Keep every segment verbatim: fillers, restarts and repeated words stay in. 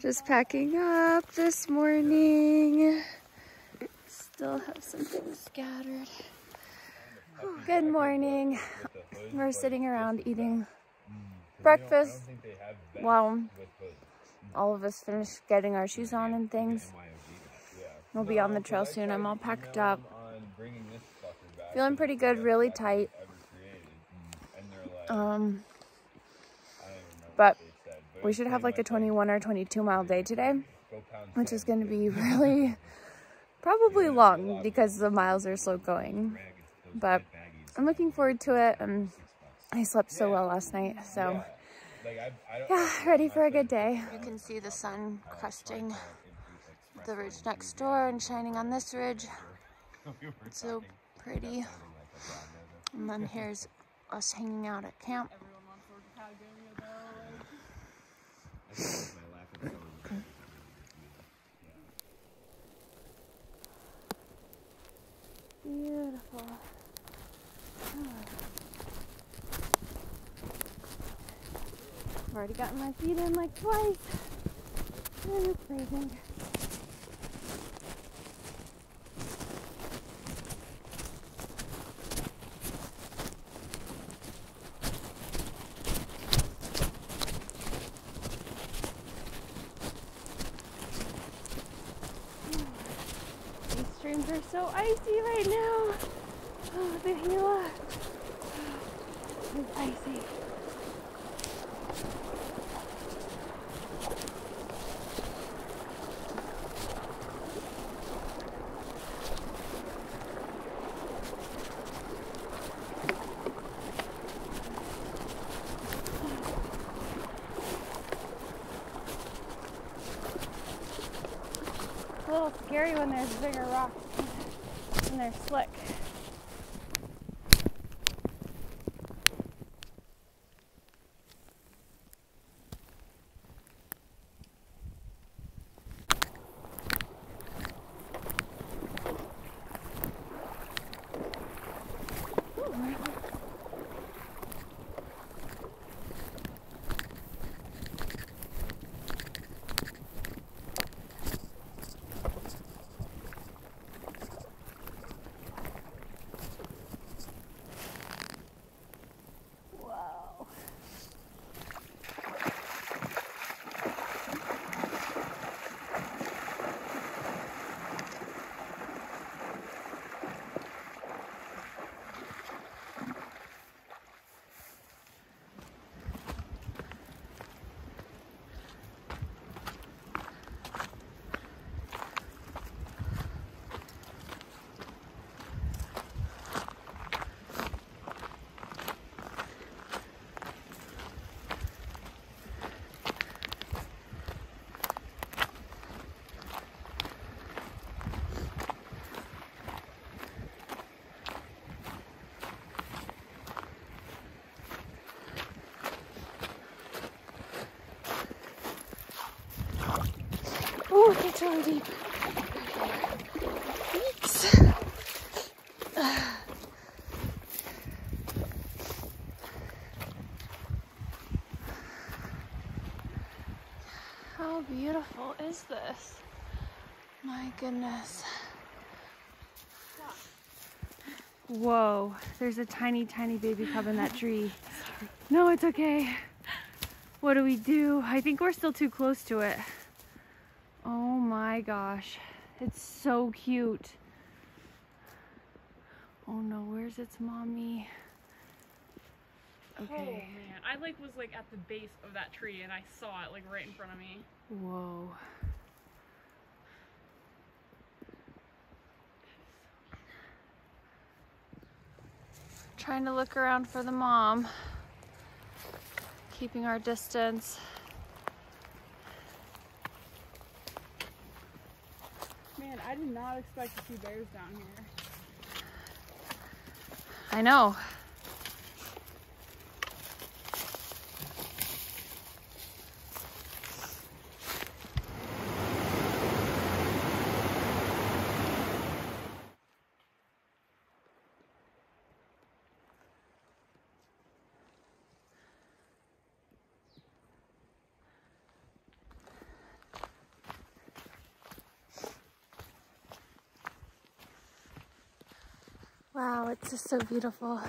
Just packing up this morning. Still have some things scattered. Good morning. We're sitting around eating breakfast. Well, all of us finished getting our shoes on and things. We'll be on the trail soon. I'm all packed up. Feeling pretty good, really tight. Um, but we should have like a twenty-one or twenty-two mile day today, which is going to be really probably long because the miles are slow going. But I'm looking forward to it. Um, I slept so well last night, so yeah, ready for a good day. You can see the sun cresting the ridge next door and shining on this ridge. It's so pretty. And then here's us hanging out at camp. Beautiful. I've already gotten my feet in like twice. And it's freezing. These streams are so icy right now. Oh, the Gila is icy. It's a little scary when there's bigger rocks and they're slick. Oh, it gets really deep. Oops. How beautiful is this? My goodness. Whoa, there's a tiny, tiny baby cub in that tree. No, it's okay. What do we do? I think we're still too close to it. Oh my gosh, it's so cute. Oh no, where's its mommy? Okay. Oh man, I like was like at the base of that tree and I saw it like right in front of me. Whoa. Trying to look around for the mom. Keeping our distance. Man, I did not expect to see bears down here. I know. Wow, it's just so beautiful.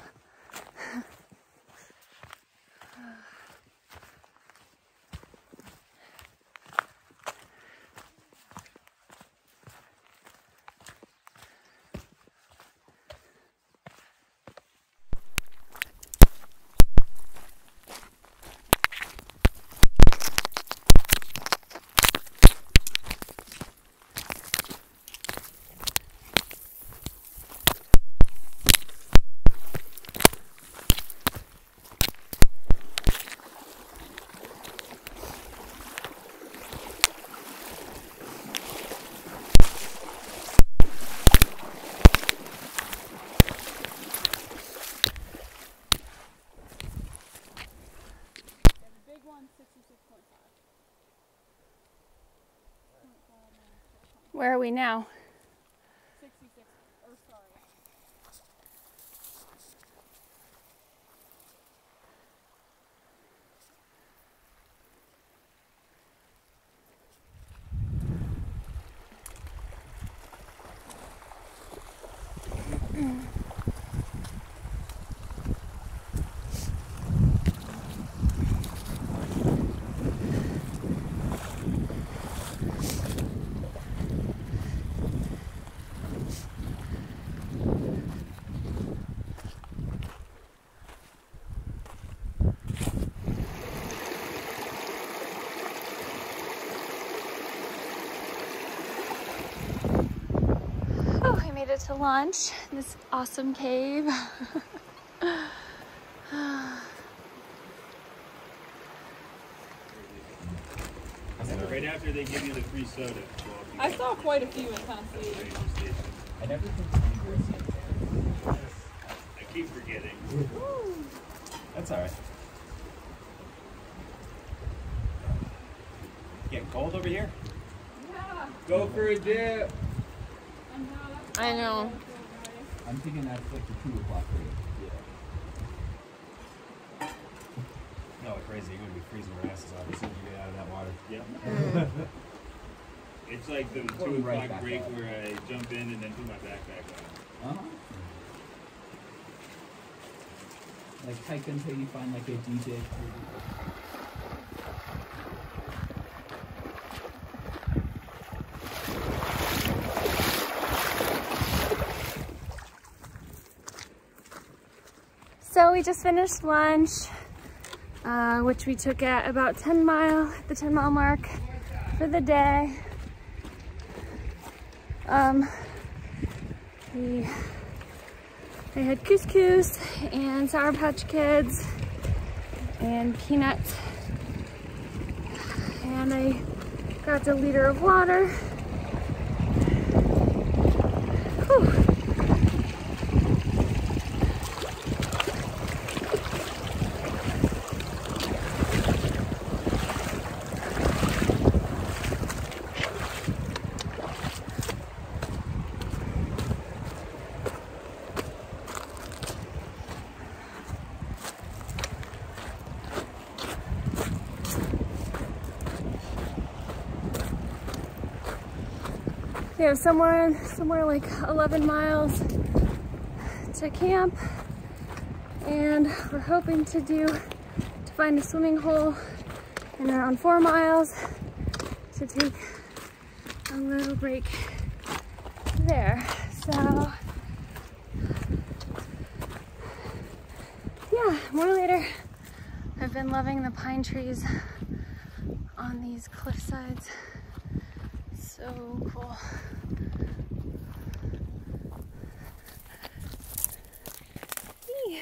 Where are we now? sixty-six. Oh, sorry. To lunch in this awesome cave. Right after they give you the free soda. I saw quite a few in Casey. I never I keep forgetting. Ooh. That's alright. Getting cold over here? Yeah. Go for a dip. I know. I'm thinking that's like the two o'clock rate. Yeah. No, it's crazy. You're gonna be freezing your asses off as soon as you get out of that water. Yeah. It's like the two o'clock right break up. Where I jump in and then put my backpack on. Uh huh. Like hike until you find like a D J. So we just finished lunch, uh, which we took at about ten mile, the ten mile mark for the day. Um, we, they had couscous and Sour Patch Kids and peanuts. And I grabbed a liter of water. Whew. We have somewhere, somewhere like eleven miles to camp, and we're hoping to do, to find a swimming hole in around four miles to take a little break there. So, yeah, more later. I've been loving the pine trees on these cliff sides. So cool. Eee.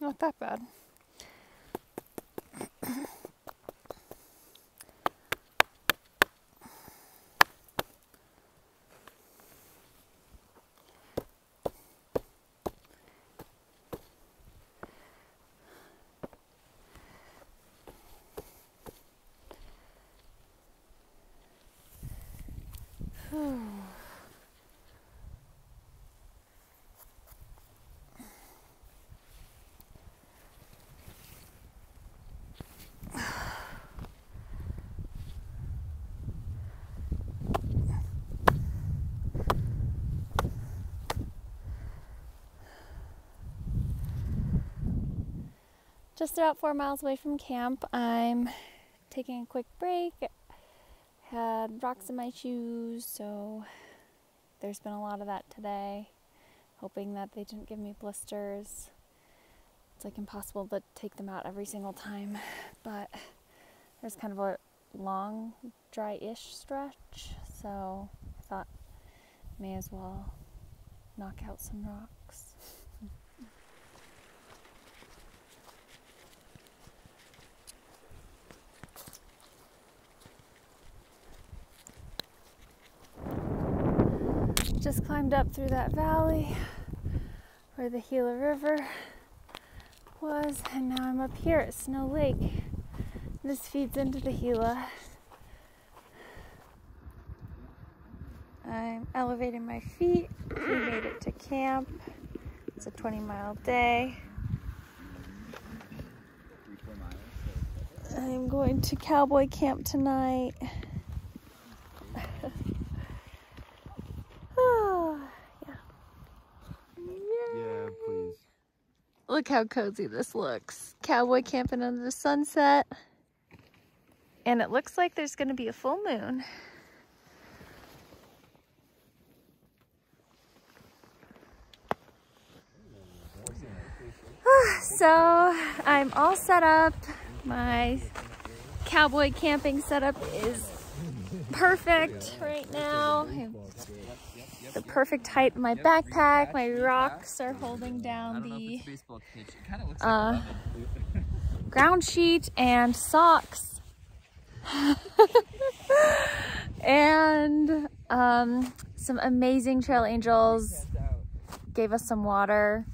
Not that bad. Just about four miles away from camp. I'm taking a quick break. Had rocks in my shoes, so there's been a lot of that today. Hoping that they didn't give me blisters. It's like impossible to take them out every single time, but there's kind of a long, dry-ish stretch, so I thought may as well knock out some rocks. Just climbed up through that valley where the Gila River was, and now I'm up here at Snow Lake. This feeds into the Gila. I'm elevating my feet. We made it to camp. It's a twenty mile day. I'm going to cowboy camp tonight. Look how cozy this looks. Cowboy camping under the sunset. And it looks like there's going to be a full moon. So I'm all set up. My cowboy camping setup is perfect right now. The perfect height in my backpack. My rocks are holding down the uh, ground sheet and socks. And um, some amazing trail angels gave us some water.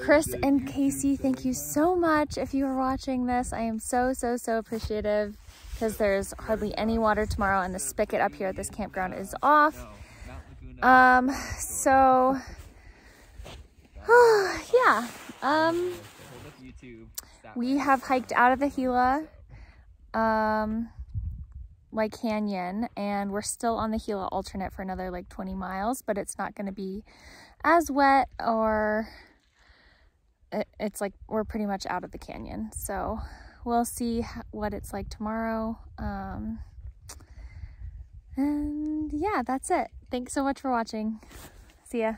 Chris and Casey, thank you so much. If you are watching this, I am so, so, so appreciative, because there's hardly any water tomorrow and the spigot up here at this campground is off. Um, so, yeah, um, we have hiked out of the Gila, um, like canyon, and we're still on the Gila alternate for another like twenty miles, but it's not going to be as wet, or it, it's like, we're pretty much out of the canyon. So we'll see what it's like tomorrow. Um, and yeah, that's it. Thanks so much for watching. See ya.